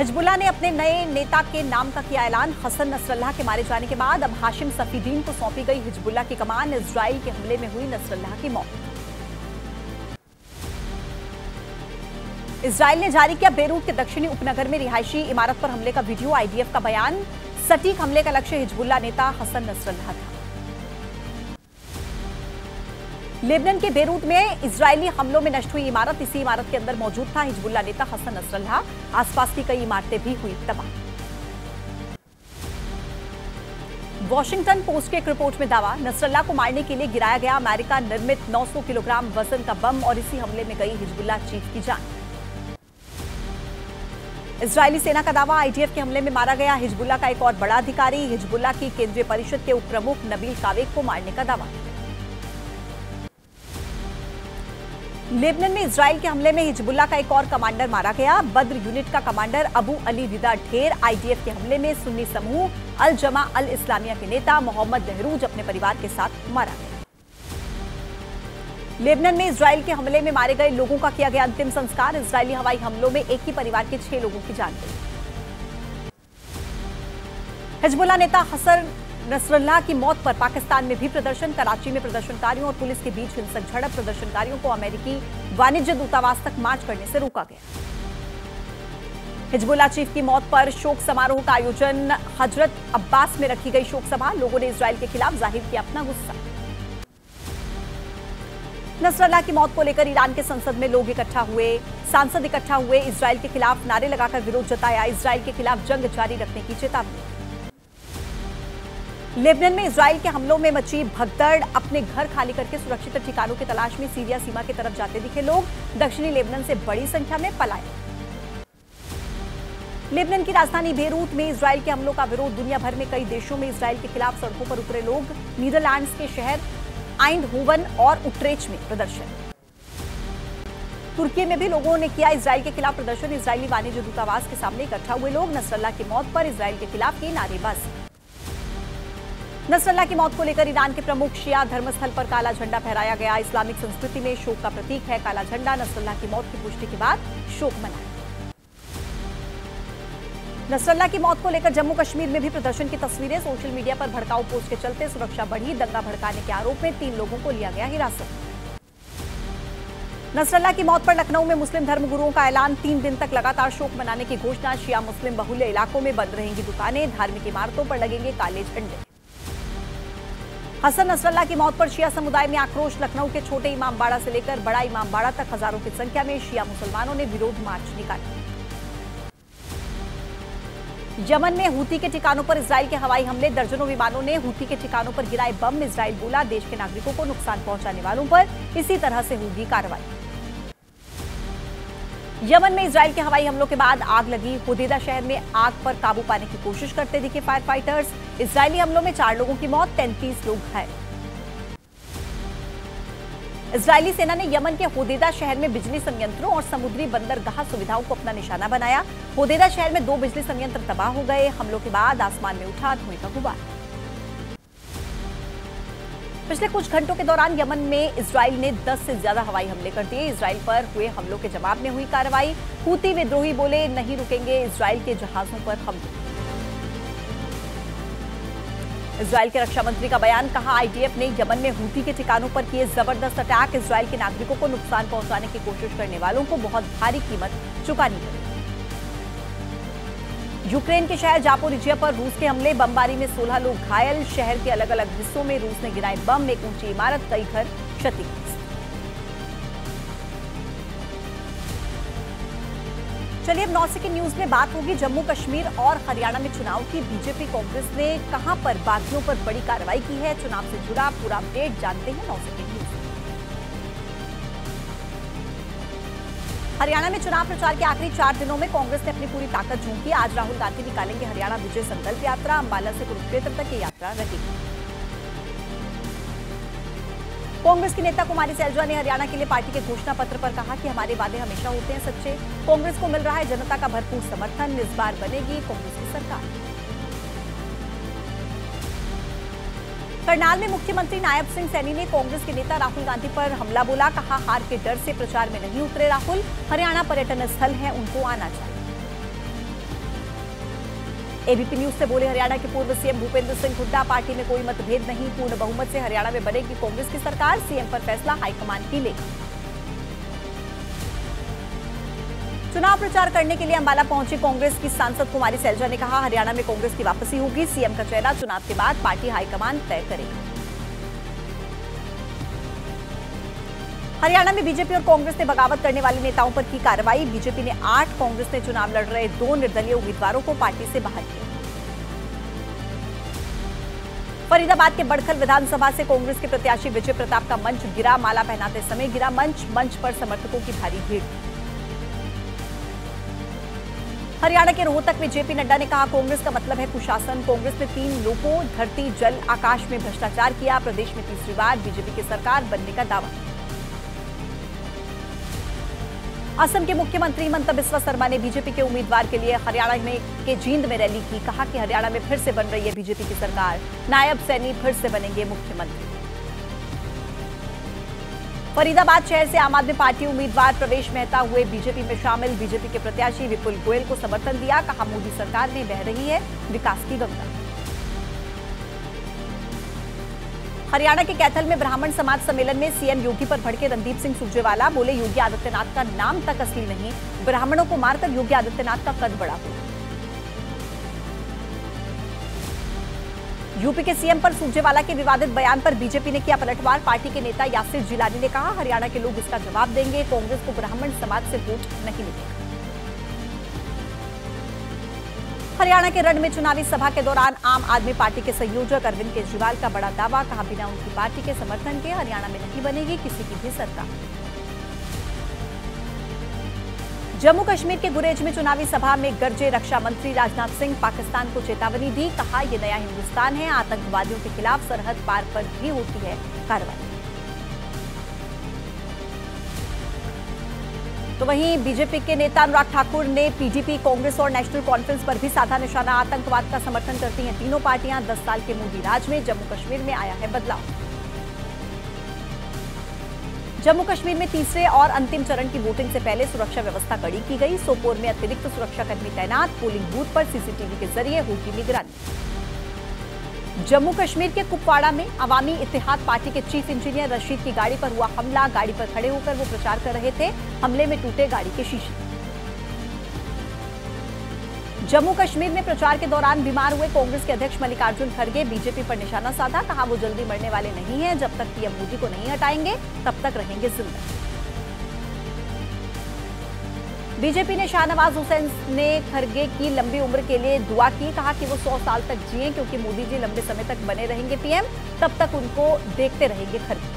Hezbollah ने अपने नए नेता के नाम का किया ऐलान। हसन नसरल्लाह के मारे जाने के बाद अब हाशिम सफीद्दीन को सौंपी गई हिजबुल्लाह की कमान। इजराइल के हमले में हुई नसरल्लाह की मौत। इजराइल ने जारी किया बेरूत के दक्षिणी उपनगर में रिहायशी इमारत पर हमले का वीडियो। आईडीएफ का बयान, सटीक हमले का लक्ष्य हिजबुल्लाह नेता हसन नसरल्लाह था। लेबनान के बेरूत में इजरायली हमलों में नष्ट हुई इमारत, इसी इमारत के अंदर मौजूद था हिजबुल्लाह नेता हसन नसरल्लाह। आसपास की कई इमारतें भी हुई तबाह। वॉशिंगटन पोस्ट के एक रिपोर्ट में दावा, नसरल्लाह को मारने के लिए गिराया गया अमेरिका निर्मित 900 किलोग्राम वजन का बम और इसी हमले में गई हिजबुल्लाह चीफ की जान। इजरायली सेना का दावा, आईडीएफ के हमले में मारा गया हिजबुल्लाह का एक और बड़ा अधिकारी। हिजबुल्लाह की केंद्रीय परिषद के उपप्रमुख नबील कावेक को मारने का दावा। लेबनान में इजराइल के हमले में हिजबुल्लाह का एक और कमांडर मारा गया। बद्र यूनिट का कमांडर अबू अली विदा ढेर। आईडीएफ के हमले में सुन्नी समूह अल जमा अल इस्लामिया के नेता मोहम्मद धरुज अपने परिवार के साथ मारा गया। लेबनान में इजराइल के हमले में मारे गए लोगों का किया गया अंतिम संस्कार। इजरायली हवाई हमलों में एक ही परिवार के 6 लोगों की जान गई। हिजबुल्लाह नेता हसन नसरल्लाह की मौत पर पाकिस्तान में भी प्रदर्शन। कराची में प्रदर्शनकारियों और पुलिस के बीच हिंसक झड़प। प्रदर्शनकारियों को अमेरिकी वाणिज्य दूतावास तक मार्च करने से रोका गया। हिजबुल्लाह चीफ की मौत पर शोक समारोह का आयोजन। हजरत अब्बास में रखी गई शोक सभा। लोगों ने इजराइल के खिलाफ जाहिर किया अपना गुस्सा। नसरल्लाह की मौत को लेकर ईरान के संसद में लोग इकट्ठा हुए। सांसद इकट्ठा हुए, इजराइल के खिलाफ नारे लगाकर विरोध जताया। इजराइल के खिलाफ जंग जारी रखने की चेतावनी। लेबनान में इजराइल के हमलों में मची भगदड़। अपने घर खाली करके सुरक्षित ठिकानों की तलाश में सीरिया सीमा की तरफ जाते दिखे लोग। दक्षिणी लेबनान से बड़ी संख्या में पलायन। लेबनान की राजधानी बेरूत में इजराइल के हमलों का विरोध। दुनिया भर में कई देशों में इजराइल के खिलाफ सड़कों पर उतरे लोग। नीदरलैंड्स के शहर आइंडहोवन और उट्रेच में प्रदर्शन। तुर्की में भी लोगों ने किया इजराइल के खिलाफ प्रदर्शन। इजरायली वाणिज्य दूतावास के सामने इकट्ठा हुए लोग। नसरल्लाह की मौत पर इजराइल के खिलाफ की नारेबाजी। नसरल्लाह की मौत को लेकर ईरान के प्रमुख शिया धर्मस्थल पर काला झंडा फहराया गया। इस्लामिक संस्कृति में शोक का प्रतीक है काला झंडा। नसरल्लाह की मौत की पुष्टि के बाद शोक मनाया। नसरल्लाह की मौत को लेकर जम्मू कश्मीर में भी प्रदर्शन की तस्वीरें। सोशल मीडिया पर भड़काऊ पोस्ट के चलते सुरक्षा बढ़ी। दंगा भड़काने के आरोप में 3 लोगों को लिया गया हिरासत। नसरल्लाह की मौत पर लखनऊ में मुस्लिम धर्मगुरुओं का ऐलान। 3 दिन तक लगातार शोक मनाने की घोषणा। शिया मुस्लिम बहुल्य इलाकों में बंद रहेंगी दुकानें। धार्मिक इमारतों पर लगेंगे काले झंडे। हसन नसरल्लाह की मौत पर शिया समुदाय में आक्रोश। लखनऊ के छोटे इमामबाड़ा से लेकर बड़ा इमामबाड़ा तक हजारों की संख्या में शिया मुसलमानों ने विरोध मार्च निकाला। यमन में हूती के ठिकानों पर इजराइल के हवाई हमले। दर्जनों विमानों ने हूती के ठिकानों पर गिराए बम। इजराइल बोला, देश के नागरिकों को नुकसान पहुंचाने वालों पर इसी तरह से होगी कार्रवाई। यमन में इजराइल के हवाई हमलों के बाद आग लगी। हुदैदा शहर में आग पर काबू पाने की कोशिश करते दिखे फायर फाइटर्स। इजरायली हमलों में 4 लोगों की मौत, 33 लोग घायल। इजरायली सेना ने यमन के हुदैदा शहर में बिजली संयंत्रों और समुद्री बंदरगाह सुविधाओं को अपना निशाना बनाया। हुदैदा शहर में 2 बिजली संयंत्र तबाह हो गए। हमलों के बाद आसमान में उठा धुएं का गुबार। पिछले कुछ घंटों के दौरान यमन में इजराइल ने 10 से ज्यादा हवाई हमले कर दिए। इजराइल पर हुए हमलों के जवाब में हुई कार्रवाई। हूती विद्रोही बोले, नहीं रुकेंगे इजराइल के जहाजों पर हमले। इजराइल के रक्षा मंत्री का बयान, कहा आईडीएफ ने यमन में हूती के ठिकानों पर किए जबरदस्त अटैक। इजराइल के नागरिकों को नुकसान पहुंचाने की कोशिश करने वालों को बहुत भारी कीमत चुकानी पड़ी। यूक्रेन के शहर जापोरिजिया पर रूस के हमले। बमबारी में 16 लोग घायल। शहर के अलग अलग हिस्सों में रूस ने गिराए बम। एक ऊंची इमारत, कई घर क्षतिग्रस्त। चलिए अब 9 सेकंड न्यूज में बात होगी जम्मू कश्मीर और हरियाणा में चुनाव की। बीजेपी कांग्रेस ने कहां पर बागियों पर बड़ी कार्रवाई की है, चुनाव से जुड़ा पूरा अपडेट जानते हैं 9 सेकंड न्यूज। हरियाणा में चुनाव प्रचार के आखिरी 4 दिनों में कांग्रेस ने अपनी पूरी ताकत झोंकी। आज राहुल गांधी निकालेंगे हरियाणा विजय संकल्प यात्रा। अंबाला से कुरुक्षेत्र तक ये यात्रा रहेगी। कांग्रेस की नेता कुमारी सैलजा ने हरियाणा के लिए पार्टी के घोषणा पत्र पर कहा कि हमारे वादे हमेशा होते हैं सच्चे। कांग्रेस को मिल रहा है जनता का भरपूर समर्थन। इस बार बनेगी कांग्रेस की सरकार। करनाल में मुख्यमंत्री नायब सिंह सैनी ने कांग्रेस के नेता राहुल गांधी पर हमला बोला। कहा हार के डर से प्रचार में नहीं उतरे राहुल। हरियाणा पर्यटन स्थल है, उनको आना चाहिए। एबीपी न्यूज से बोले हरियाणा के पूर्व सीएम भूपेंद्र सिंह हुड्डा, पार्टी में कोई मतभेद नहीं, पूर्ण बहुमत से हरियाणा में बनेगी कांग्रेस की सरकार, सीएम पर फैसला हाईकमान की लेगी। चुनाव प्रचार करने के लिए अंबाला पहुंची कांग्रेस की सांसद कुमारी सैलजा ने कहा, हरियाणा में कांग्रेस की वापसी होगी, सीएम का चेहरा चुनाव के बाद पार्टी हाईकमान तय करेगी। हरियाणा में बीजेपी और कांग्रेस ने बगावत करने वाले नेताओं पर की कार्रवाई, बीजेपी ने 8, कांग्रेस ने चुनाव लड़ रहे 2 निर्दलीय उम्मीदवारों को पार्टी से बाहर किया। फरीदाबाद के बड़खल विधानसभा से कांग्रेस के प्रत्याशी विजय प्रताप का मंच गिरा, माला पहनाते समय गिरा मंच, मंच पर समर्थकों की भारी भीड़। हरियाणा के रोहतक में जेपी नड्डा ने कहा, कांग्रेस का मतलब है कुशासन, कांग्रेस ने 3 लोगों, धरती, जल, आकाश में भ्रष्टाचार किया, प्रदेश में तीसरी बार बीजेपी की सरकार बनने का दावा। असम के मुख्यमंत्री हिमंत बिस्व शर्मा ने बीजेपी के उम्मीदवार के लिए हरियाणा में के जींद में रैली की, कहा कि हरियाणा में फिर से बन रही है बीजेपी की सरकार, नायब सैनी फिर से बनेंगे मुख्यमंत्री। फरीदाबाद शहर से आम आदमी पार्टी उम्मीदवार प्रवेश मेहता हुए बीजेपी में शामिल, बीजेपी के प्रत्याशी विपुल गोयल को समर्थन दिया, कहा मोदी सरकार में बह रही है विकास की गंगा। हरियाणा के कैथल में ब्राह्मण समाज सम्मेलन में सीएम योगी पर भड़के रणदीप सिंह सुरजेवाला, बोले योगी आदित्यनाथ का नाम तक असली नहीं, ब्राह्मणों को मारकर योगी आदित्यनाथ का कद बड़ा हुआ। यूपी के सीएम पर सुरजेवाला के विवादित बयान पर बीजेपी ने किया पलटवार, पार्टी के नेता यासिर जिलानी ने कहा, हरियाणा के लोग इसका जवाब देंगे, कांग्रेस को ब्राह्मण समाज से वोट नहीं मिलेगा। हरियाणा के रण में चुनावी सभा के दौरान आम आदमी पार्टी के संयोजक अरविंद केजरीवाल का बड़ा दावा, कहा बिना उनकी पार्टी के समर्थन के हरियाणा में नहीं बनेगी किसी की भी सरकार। जम्मू कश्मीर के गुरेज में चुनावी सभा में गरजे रक्षा मंत्री राजनाथ सिंह, पाकिस्तान को चेतावनी दी, कहा ये नया हिंदुस्तान है, आतंकवादियों के खिलाफ सरहद पार पर भी होती है कार्रवाई। तो वहीं बीजेपी के नेता अनुराग ठाकुर ने पीडीपी, कांग्रेस और नेशनल कॉन्फ्रेंस पर भी साधा निशाना, आतंकवाद का समर्थन करती हैं तीनों पार्टियां, 10 साल के मोदी राज में जम्मू कश्मीर में आया है बदलाव। जम्मू कश्मीर में तीसरे और अंतिम चरण की वोटिंग से पहले सुरक्षा व्यवस्था कड़ी की गई, सोपोर में अतिरिक्त सुरक्षाकर्मी तैनात, पोलिंग बूथ पर सीसीटीवी के जरिए होगी निगरानी। जम्मू कश्मीर के कुपवाड़ा में अवामी इत्तेहाद पार्टी के चीफ इंजीनियर रशीद की गाड़ी पर हुआ हमला, गाड़ी पर खड़े होकर वो प्रचार कर रहे थे, हमले में टूटे गाड़ी के शीशे। जम्मू कश्मीर में प्रचार के दौरान बीमार हुए कांग्रेस के अध्यक्ष मल्लिकार्जुन खड़गे, बीजेपी पर निशाना साधा, कहा वो जल्दी मरने वाले नहीं हैं, जब तक पीएम मोदी को नहीं हटाएंगे तब तक रहेंगे जिंदा। बीजेपी ने शाहनवाज हुसैन ने खड़गे की लंबी उम्र के लिए दुआ की, कहा कि वो 100 साल तक जिए, क्योंकि मोदी जी लंबे समय तक बने रहेंगे पीएम, तब तक उनको देखते रहेंगे खड़गे।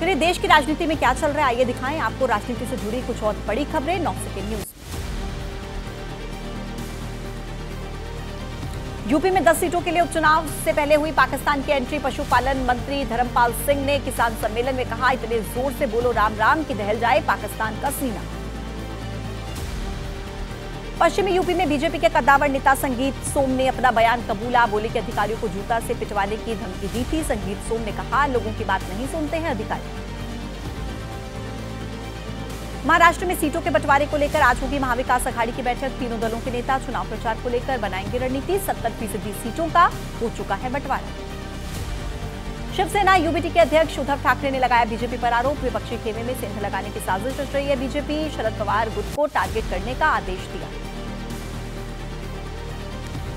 चलिए देश की राजनीति में क्या चल रहा है आइए दिखाएं आपको राजनीति से जुड़ी कुछ और बड़ी खबरें 9 सेकंड न्यूज। यूपी में 10 सीटों के लिए उपचुनाव से पहले हुई पाकिस्तान की एंट्री, पशुपालन मंत्री धर्मपाल सिंह ने किसान सम्मेलन में कहा, इतने जोर से बोलो राम राम कि दहल जाए पाकिस्तान का सीना। पश्चिमी यूपी में बीजेपी के कद्दावर नेता संगीत सोम ने अपना बयान कबूला, बोले कि अधिकारियों को जूता से पिटवाने की धमकी दी थी। संगीत सोम ने कहा लोगों की बात नहीं सुनते हैं अधिकारी। महाराष्ट्र में सीटों के बंटवारे को लेकर आज होगी महाविकास अघाड़ी की बैठक, तीनों दलों के नेता चुनाव प्रचार को लेकर बनाएंगे रणनीति, 70% सीटों का हो चुका है बंटवारा। शिवसेना यूबीटी के अध्यक्ष उद्धव ठाकरे ने लगाया बीजेपी पर आरोप, विपक्षी खेमे में सेंध लगाने की साजिश रच रही है बीजेपी, शरद पवार गुट को टारगेट करने का आदेश दिया।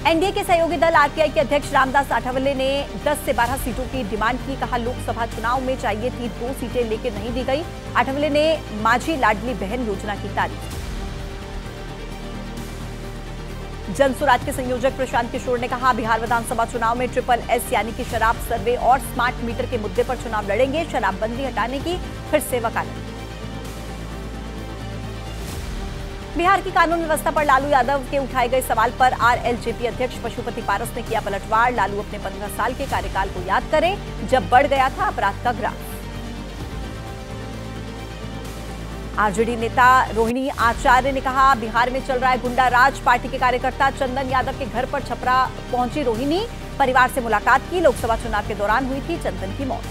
एनडीए के सहयोगी दल आरटीआई के अध्यक्ष रामदास आठवले ने 10 से 12 सीटों की डिमांड की, कहा लोकसभा चुनाव में चाहिए थी 2 सीटें लेकर नहीं दी गई। आठवले ने माझी लाडली बहन योजना की तारीफ। जनसुराज के संयोजक प्रशांत किशोर ने कहा बिहार विधानसभा चुनाव में SSS यानी कि शराब सर्वे और स्मार्ट मीटर के मुद्दे पर चुनाव लड़ेंगे, शराबबंदी हटाने की फिर से वकालत। बिहार की कानून व्यवस्था पर लालू यादव के उठाए गए सवाल पर आरएलजेपी अध्यक्ष पशुपति पारस ने किया पलटवार, लालू अपने 15 साल के कार्यकाल को याद करें जब बढ़ गया था अपराध का ग्राफ। आरजेडी नेता रोहिणी आचार्य ने कहा बिहार में चल रहा है गुंडा राज, पार्टी के कार्यकर्ता चंदन यादव के घर पर छपरा पहुंची रोहिणी, परिवार से मुलाकात की, लोकसभा चुनाव के दौरान हुई थी चंदन की मौत।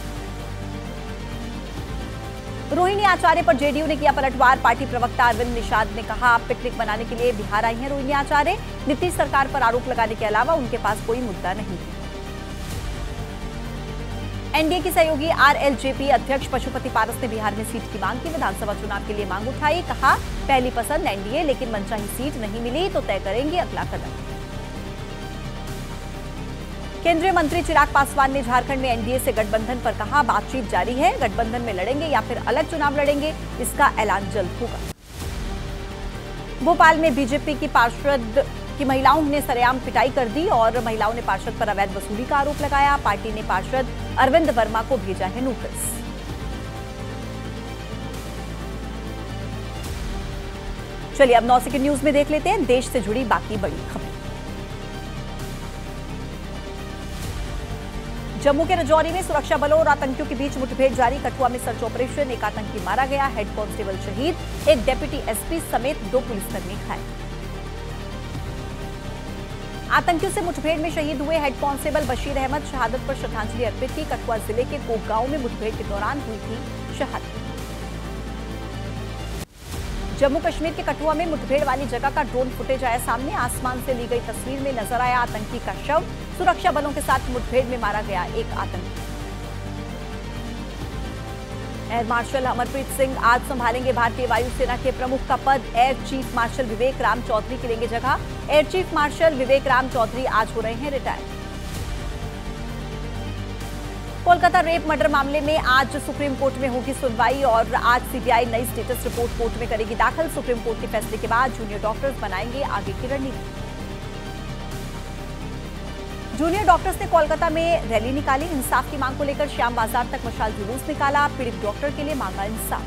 रोहिणी आचार्य पर जेडीयू ने किया पलटवार। पार्टी प्रवक्ता अरविंद निषाद ने कहा, आप पिकनिक मनाने के लिए बिहार आई हैं रोहिणी आचार्य। नीतीश सरकार पर आरोप लगाने के अलावा उनके पास कोई मुद्दा नहीं है। एनडीए की सहयोगी आरएलजेपी अध्यक्ष पशुपति पारस ने बिहार में सीट की मांग की। विधानसभा चुनाव के लिए मांग उठाई, कहा पहली पसंद एनडीए, लेकिन मनचाही सीट नहीं मिली तो तय करेंगे अगला कदम। केंद्रीय मंत्री चिराग पासवान ने झारखंड में एनडीए से गठबंधन पर कहा, बातचीत जारी है, गठबंधन में लड़ेंगे या फिर अलग चुनाव लड़ेंगे, इसका ऐलान जल्द होगा। भोपाल में बीजेपी की पार्षद कि महिलाओं ने सरेआम पिटाई कर दी और महिलाओं ने पार्षद पर अवैध वसूली का आरोप लगाया। पार्टी ने पार्षद अरविंद वर्मा को भेजा है नोटिस। चलिए अब 9 सेकंड न्यूज में देख लेते हैं देश से जुड़ी बाकी बड़ी खबरें। जम्मू के राजौरी में सुरक्षा बलों और आतंकियों के बीच मुठभेड़ जारी। कठुआ में सर्च ऑपरेशन, एक आतंकी मारा गया, हेड कांस्टेबल शहीद, एक डिप्टी एसपी समेत 2 पुलिसकर्मी घायल। आतंकियों से मुठभेड़ में शहीद हुए हेड कांस्टेबल बशीर अहमद शहादत पर श्रद्धांजलि अर्पित की। कठुआ जिले के कोक गांव में मुठभेड़ के दौरान हुई थी शहादत। जम्मू कश्मीर के कठुआ में मुठभेड़ वाली जगह का ड्रोन फुटेज आया सामने। आसमान से ली गई तस्वीर में नजर आया आतंकी का शव। सुरक्षा बलों के साथ मुठभेड़ में मारा गया एक आतंकी। एयर मार्शल अमरप्रीत सिंह आज संभालेंगे भारतीय वायुसेना के प्रमुख का पद। Air chief marshal Vivek Ram Chaudhari की लेंगे जगह। Air chief marshal Vivek Ram Chaudhari आज हो रहे हैं रिटायर। कोलकाता रेप मर्डर मामले में आज सुप्रीम कोर्ट में होगी सुनवाई और आज सीबीआई नई स्टेटस रिपोर्ट कोर्ट में करेगी दाखिल। सुप्रीम कोर्ट के फैसले के बाद जूनियर डॉक्टर्स बनाएंगे आगे की रणनीति। जूनियर डॉक्टर्स ने कोलकाता में रैली निकाली। इंसाफ की मांग को लेकर श्याम बाजार तक मशाल जुलूस निकाला। पीड़ित डॉक्टर के लिए मांगा इंसाफ।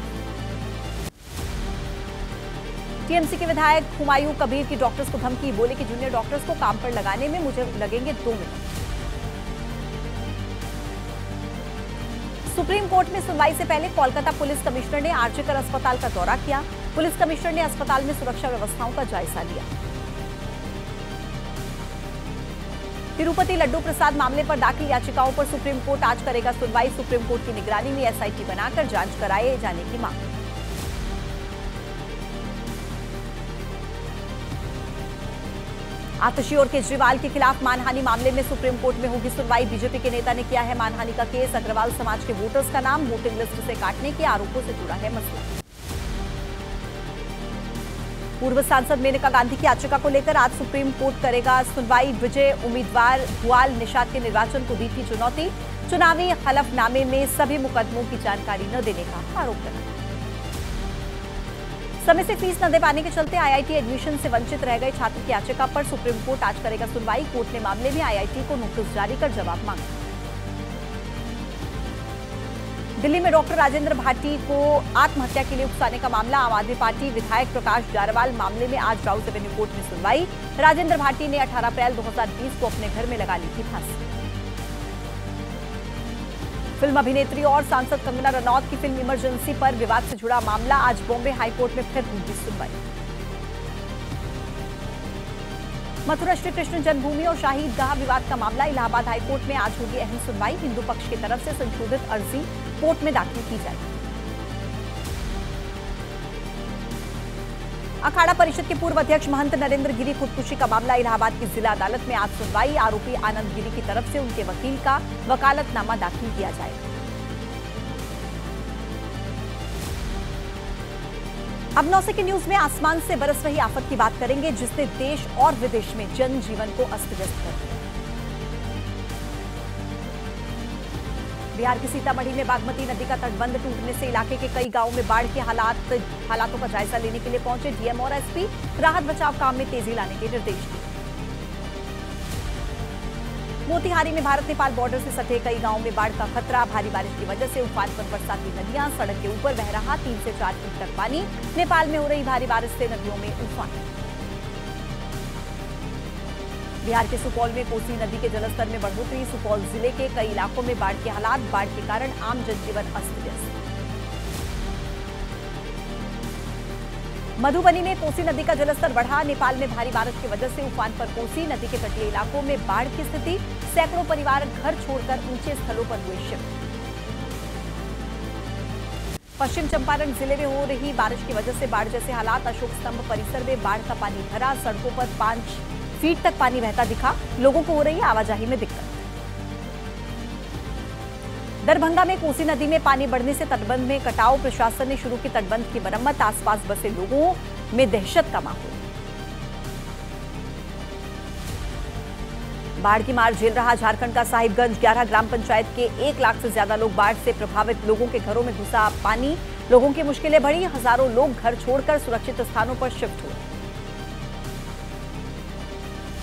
टीएमसी के विधायक हुमायूं कबीर की डॉक्टर्स को धमकी, बोले कि जूनियर डॉक्टर्स को काम पर लगाने में मुझे लगेंगे 2 मिनट। सुप्रीम कोर्ट में सुनवाई से पहले कोलकाता पुलिस कमिश्नर ने आरजेकर अस्पताल का दौरा किया। पुलिस कमिश्नर ने अस्पताल में सुरक्षा व्यवस्थाओं का जायजा लिया। तिरुपति लड्डू प्रसाद मामले पर दाखिल याचिकाओं पर सुप्रीम कोर्ट आज करेगा सुनवाई। सुप्रीम कोर्ट की निगरानी में एसआईटी बनाकर जांच कराए जाने की मांग। आतिशी और केजरीवाल के खिलाफ मानहानि मामले में सुप्रीम कोर्ट में होगी सुनवाई। बीजेपी के नेता ने किया है मानहानि का केस। अग्रवाल समाज के वोटर्स का नाम वोटिंग लिस्ट से काटने के आरोपों से जुड़ा है मसला। पूर्व सांसद मेनका गांधी की याचिका को लेकर आज सुप्रीम कोर्ट करेगा सुनवाई। विजय उम्मीदवार भुआल निषाद के निर्वाचन को दी थी चुनौती। चुनावी हलफनामे में सभी मुकदमों की जानकारी न देने का आरोप लगा। समय से फीस न दे पाने के चलते आईआईटी एडमिशन से वंचित रह गए छात्र की याचिका पर सुप्रीम कोर्ट आज करेगा सुनवाई। कोर्ट ने मामले में आईआईटी को नोटिस जारी कर जवाब मांगा। दिल्ली में डॉक्टर राजेंद्र भाटी को आत्महत्या के लिए उकसाने का मामला। आम आदमी पार्टी विधायक प्रकाश जारवाल मामले में आज राउत एवेन्यू कोर्ट में सुनवाई। राजेंद्र भाटी ने 18 अप्रैल 2020 को अपने घर में लगा ली थी फांसी। फिल्म अभिनेत्री और सांसद कंगना रनौत की फिल्म इमरजेंसी पर विवाद से जुड़ा मामला। आज बॉम्बे हाईकोर्ट में फिर होगी सुनवाई। मथुरा श्री कृष्ण जन्मभूमि और शाहीदगाह विवाद का मामला। इलाहाबाद हाईकोर्ट में आज होगी अहम सुनवाई। हिंदू पक्ष की तरफ से संशोधित अर्जी कोर्ट में दाखिल की जाएगी। अखाड़ा परिषद के पूर्व अध्यक्ष महंत नरेंद्र गिरी खुदकुशी का मामला। इलाहाबाद की जिला अदालत में आज सुनवाई। आरोपी आनंद गिरी की तरफ से उनके वकील का वकालतनामा दाखिल किया जाएगा। अब 9 सेकंड न्यूज में आसमान से बरस रही आफत की बात करेंगे, जिसने देश और विदेश में जनजीवन को अस्त व्यस्त कर दिया। बिहार के सीतामढ़ी में बागमती नदी का तटबंध टूटने से इलाके के कई गांवों में बाढ़ के हालातों का जायजा लेने के लिए पहुंचे डीएम और एसपी। राहत बचाव काम में तेजी लाने के निर्देश दिए। मोतिहारी में भारत नेपाल बॉर्डर से सटे कई गांवों में बाढ़ का खतरा। भारी बारिश की वजह से उफान पर बरसाती नदियां, सड़क के ऊपर बह रहा 3 से 4 फीट तक पानी। नेपाल में हो रही भारी बारिश से नदियों में उफान। बिहार के सुपौल में कोसी नदी के जलस्तर में बढ़ोतरी। सुपौल जिले के कई इलाकों में बाढ़ के हालात। बाढ़ के कारण आम जनजीवन अस्त व्यस्त। मधुबनी में कोसी नदी का जलस्तर बढ़ा। नेपाल में भारी बारिश की वजह से उफान पर कोसी नदी के तटीय इलाकों में बाढ़ की स्थिति। सैकड़ों परिवार घर छोड़कर ऊंचे स्थलों पर हुए शिफ्ट। पश्चिम चंपारण जिले में हो रही बारिश की वजह से बाढ़ जैसे हालात। अशोक स्तंभ परिसर में बाढ़ का पानी भरा, सड़कों पर 5 फीट तक पानी बहता दिखा। लोगों को हो रही आवाजाही में दिक्कत। दरभंगा में कोसी नदी में पानी बढ़ने से तटबंध में कटाव, प्रशासन ने शुरू की तटबंध की मरम्मत। आसपास बसे लोगों में दहशत का माहौल। बाढ़ की मार झेल रहा झारखंड का साहिबगंज। 11 ग्राम पंचायत के 1 लाख से ज्यादा लोग बाढ़ से प्रभावित। लोगों के घरों में घुसा पानी, लोगों की मुश्किलें बढ़ी। हजारों लोग घर छोड़कर सुरक्षित स्थानों पर शिफ्ट हुए।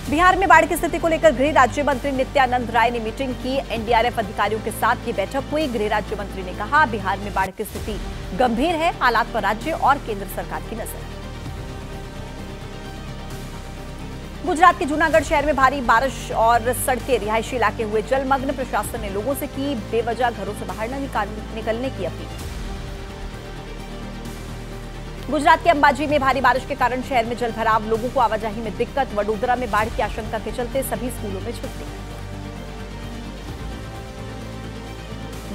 बिहार में बाढ़ की स्थिति को लेकर गृह राज्य मंत्री नित्यानंद राय ने मीटिंग की। एनडीआरएफ अधिकारियों के साथ की बैठक हुई। गृह राज्य मंत्री ने कहा, बिहार में बाढ़ की स्थिति गंभीर है। हालात पर राज्य और केंद्र सरकार की नजर। गुजरात के जूनागढ़ शहर में भारी बारिश और सड़कें, रिहायशी इलाके हुए जलमग्न। प्रशासन ने लोगों से की बेवजह घरों से बाहर न निकलने की अपील। गुजरात के अंबाजी में भारी बारिश के कारण शहर में जलभराव, लोगों को आवाजाही में दिक्कत। वडोदरा में बाढ़ की आशंका के चलते सभी स्कूलों में छुट्टी।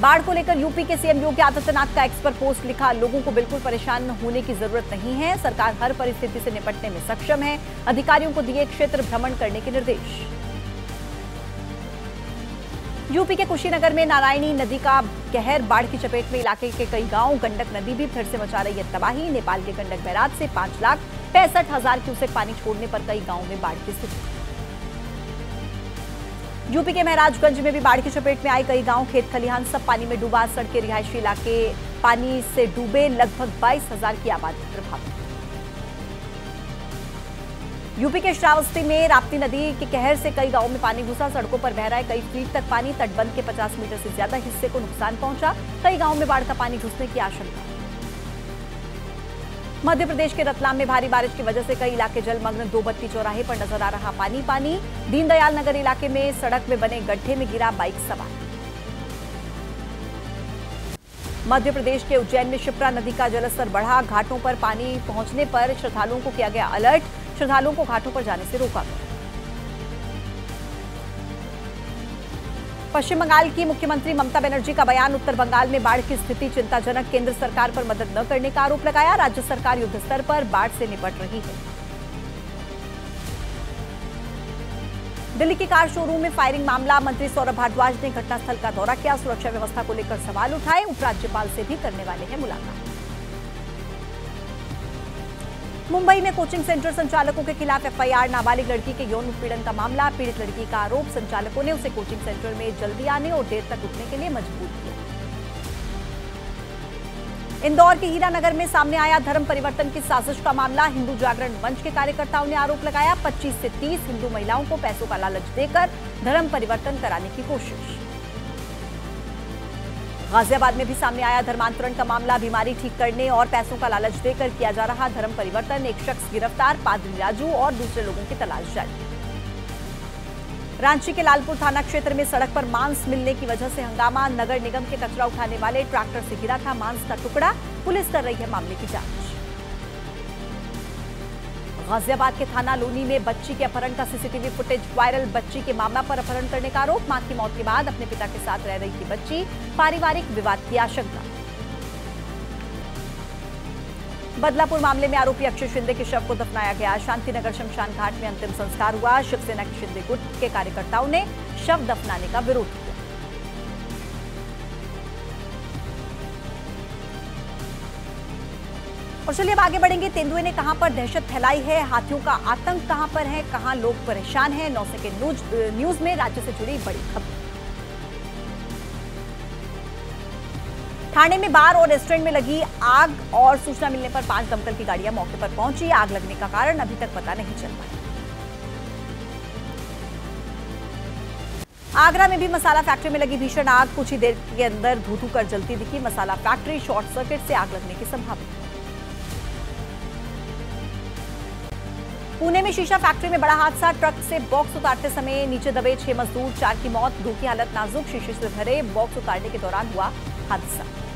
बाढ़ को लेकर यूपी के सीएम योगी आदित्यनाथ का एक्स पर पोस्ट लिखा, लोगों को बिल्कुल परेशान होने की जरूरत नहीं है। सरकार हर परिस्थिति से निपटने में सक्षम है। अधिकारियों को दिए क्षेत्र भ्रमण करने के निर्देश। यूपी के कुशीनगर में नारायणी नदी का कहर, बाढ़ की चपेट में इलाके के कई गांव। गंडक नदी भी फिर से मचा रही है तबाही। नेपाल के गंडक बैराज से 5,65,000 क्यूसेक पानी छोड़ने पर कई गांवों में बाढ़ की स्थिति। यूपी के महराजगंज में भी बाढ़ की चपेट में आए कई गांव। खेत खलिहान सब पानी में डूबा। सड़के, रिहायशी इलाके पानी से डूबे। लगभग 22,000 की आबादी प्रभावित। यूपी के श्रावस्ती में राप्ती नदी के कहर से कई गांवों में पानी घुसा। सड़कों पर बह रहा है कई फीट तक पानी। तटबंध के 50 मीटर से ज्यादा हिस्से को नुकसान पहुंचा। कई गांवों में बाढ़ का पानी घुसने की आशंका। मध्य प्रदेश के रतलाम में भारी बारिश की वजह से कई इलाके जलमग्न। 2 बत्ती चौराहे पर नजर आ रहा पानी। दीनदयाल नगर इलाके में सड़क में बने गड्ढे में गिरा बाइक सवार। मध्य प्रदेश के उज्जैन में शिप्रा नदी का जलस्तर बढ़ा। घाटों पर पानी पहुंचने पर श्रद्धालुओं को किया गया अलर्ट। श्रद्धालुओं को घाटों पर जाने से रोका गया। पश्चिम बंगाल की मुख्यमंत्री ममता बनर्जी का बयान, उत्तर बंगाल में बाढ़ की स्थिति चिंताजनक। केंद्र सरकार पर मदद न करने का आरोप लगाया। राज्य सरकार युद्ध स्तर पर बाढ़ से निपट रही है। दिल्ली के कार शोरूम में फायरिंग मामला, मंत्री सौरभ भारद्वाज ने घटनास्थल का दौरा किया। सुरक्षा व्यवस्था को लेकर सवाल उठाए। उपराज्यपाल से भी करने वाले हैं मुलाकात। मुंबई में कोचिंग सेंटर संचालकों के खिलाफ एफआईआर, नाबालिग लड़की के यौन उत्पीड़न का मामला। पीड़ित लड़की का आरोप, संचालकों ने उसे कोचिंग सेंटर में जल्दी आने और देर तक उठने के लिए मजबूर किया। इंदौर के हीरानगर में सामने आया धर्म परिवर्तन की साजिश का मामला। हिंदू जागरण मंच के कार्यकर्ताओं ने आरोप लगाया, 25 से 30 हिंदू महिलाओं को पैसों का लालच देकर धर्म परिवर्तन कराने की कोशिश। गाजियाबाद में भी सामने आया धर्मांतरण का मामला। बीमारी ठीक करने और पैसों का लालच देकर किया जा रहा धर्म परिवर्तन। एक शख्स गिरफ्तार, पादरी राजू और दूसरे लोगों की तलाश जारी। रांची के लालपुर थाना क्षेत्र में सड़क पर मांस मिलने की वजह से हंगामा। नगर निगम के कचरा उठाने वाले ट्रैक्टर से गिरा था मांस का टुकड़ा। पुलिस कर रही है मामले की जांच। गाजियाबाद के थाना लोनी में बच्ची के अपहरण का सीसीटीवी फुटेज वायरल। बच्ची के मामा पर अपहरण करने का आरोप। मां की मौत के बाद अपने पिता के साथ रह रही थी बच्ची, पारिवारिक विवाद की आशंका। बदलापुर मामले में आरोपी अक्षय शिंदे के शव को दफनाया गया। शांतिनगर शमशान घाट में अंतिम संस्कार हुआ। शिवसेना के शिंदे गुट के कार्यकर्ताओं ने शव दफनाने का विरोध किया। और चलिए अब आगे बढ़ेंगे। तेंदुए ने कहां पर दहशत फैलाई है, हाथियों का आतंक कहां पर है, कहां लोग परेशान हैं। 9 सेकंड न्यूज में राज्य से जुड़ी बड़ी खबर। थाने में बार और रेस्टोरेंट में लगी आग और सूचना मिलने पर 5 दमकल की गाड़ियां मौके पर पहुंची। आग लगने का कारण अभी तक पता नहीं चल पाया। आगरा में भी मसाला फैक्ट्री में लगी भीषण आग, कुछ ही देर के अंदर धू-धू कर जलती दिखी मसाला फैक्ट्री। शॉर्ट सर्किट से आग लगने की संभावना। पुणे में शीशा फैक्ट्री में बड़ा हादसा, ट्रक से बॉक्स उतारते समय नीचे दबे 6 मजदूर, 4 की मौत, 2 की हालत नाजुक। शीशे से भरे बॉक्स उतारने के दौरान हुआ हादसा।